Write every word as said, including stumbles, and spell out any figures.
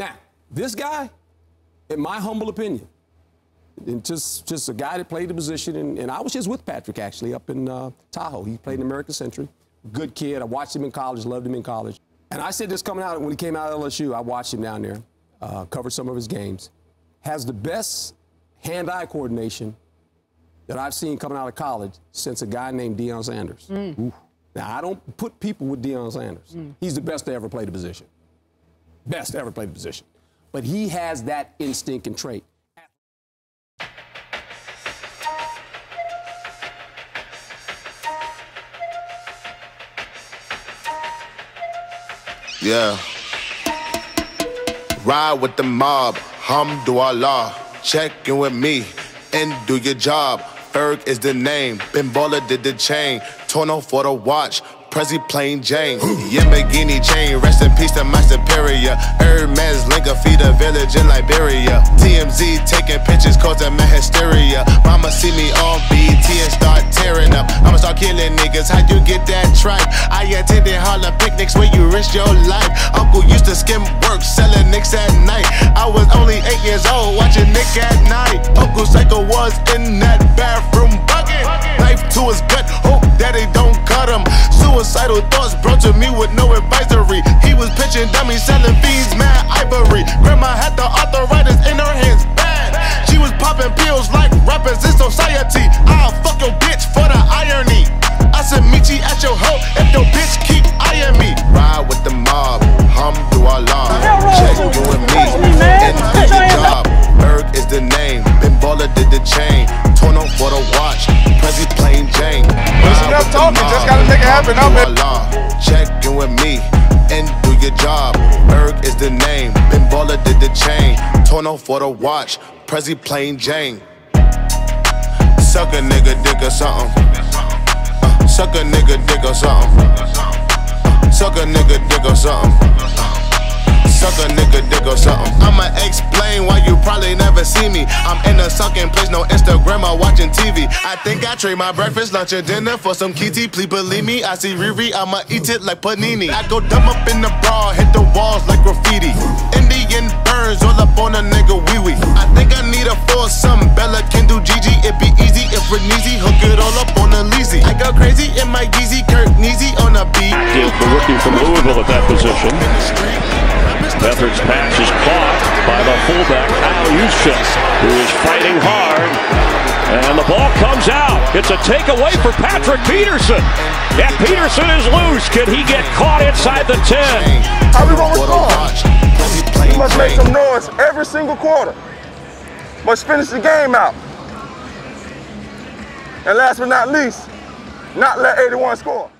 Now, this guy, in my humble opinion, and just, just a guy that played the position, and, and I was just with Patrick, actually, up in uh, Tahoe. He played in American Century. Good kid. I watched him in college, loved him in college. And I said this coming out, when he came out of L S U, I watched him down there, uh, covered some of his games. Has the best hand-eye coordination that I've seen coming out of college since a guy named Deion Sanders. Mm. Now, I don't put people with Deion Sanders. Mm. He's the best to ever play the position. Best to ever play the position. But he has that instinct and trait. Yeah. Ride with the mob, Hamdulillah. Check in with me and do your job. Ferg is the name, Ben Baller did the chain. Tono for the watch, Prezzy plain Jane. Yamagini chain, rest in peace to my superior. Hermes Linka feed a village in Liberia. T M Z taking pictures causing my hysteria. Mama see me on B T and start tearing up. I'ma start killing niggas, how you get that tripe? I attended Harlem picnics where you risk your life. Uncle used to skim work, selling nicks at night. I was only eight years old, watching Nick at night. Uncle Psycho was in that bathroom bucket. Knife to his gut, hope that they don't cut him. Suicidal thoughts brought to me with no advisory. He was pitching dummies, selling fiends, mad ivory. Grandma had the arthritis in her hands, bad. She was popping pills like rappers in society. I'll fuck your bitch for the irony. I said meet you at your hoe if your bitch keep eyeing me. Ride with the mob, Hamdulillah. Check you and me, and do your job. Erg is the name, Ben Baller did the chain. Tono for the watch, Prezzy plain Jane. Listen up talking, just gotta make it happen. Check in with me and do your job. Erg is the name, Ben Baller did the chain. Tono for the watch, Prezzy plain Jane. Suck a nigga, dick or something. Suck a nigga dick or something. Suck a nigga dick or something. Suck a nigga dick or something. I'ma explain why you probably never see me. I'm in a sucking place, no Instagram or watching T V. I think I trade my breakfast, lunch, and dinner for some kitty. Please believe me, I see Riri, I'ma eat it like panini. I go dumb up in the bra, hit the walls like graffiti. Indian burns all up on a nigga wee wee. I think I need a foursome, Bella can do Gigi. It be easy if we're easy, hook it all up on a leasy. I go crazy in my Gigi, Kirk Neasy on a beat. Here's the rookie from Louisville at that position. Beathard's pass is caught by the fullback, Kyle Ushin, who is fighting hard. And the ball comes out. It's a takeaway for Patrick Peterson. And Peterson is loose. Can he get caught inside the ten? How we roll with cards? We must make some noise every single quarter. Must finish the game out. And last but not least, not let eighty-one score.